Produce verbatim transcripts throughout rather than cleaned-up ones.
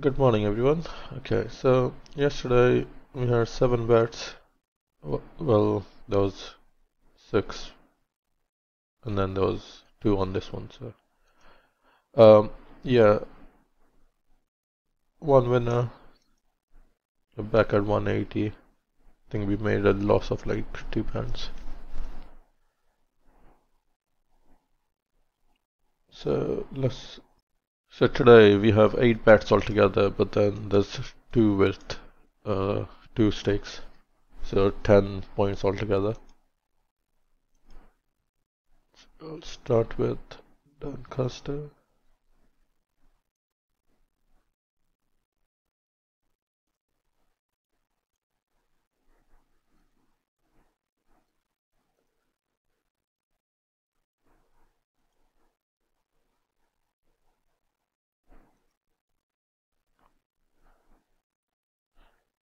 Good morning everyone. Okay, so yesterday we had seven bets. Well, there was six, and then there was two on this one. So, um, yeah, one winner. Back at one eighty. I think we made a loss of like two pounds. So let's. So today we have eight bets altogether, but then there's two with uh, two stakes, so ten points altogether. So I'll start with Doncaster.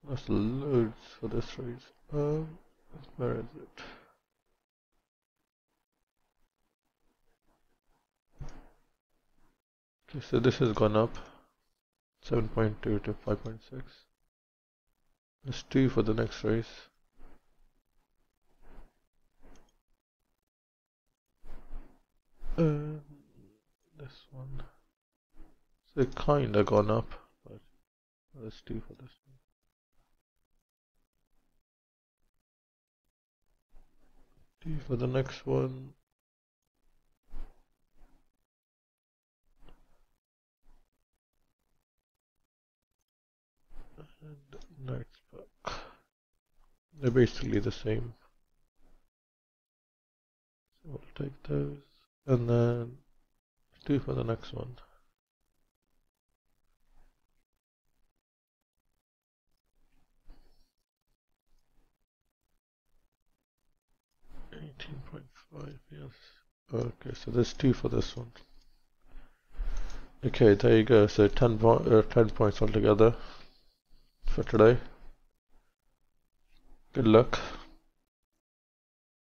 There's loads for this race. Um, where is it? Okay, so this has gone up seven point two to five point six. There's two for the next race. Um, this one. So it kinda gone up, but there's two for this one. For the next one, and Night Sparkle. They're basically the same, so we'll take those, and then two for the next one. eighteen point five, yes. Okay, so there's two for this one. Okay, there you go. So ten, po uh, ten points altogether for today. Good luck.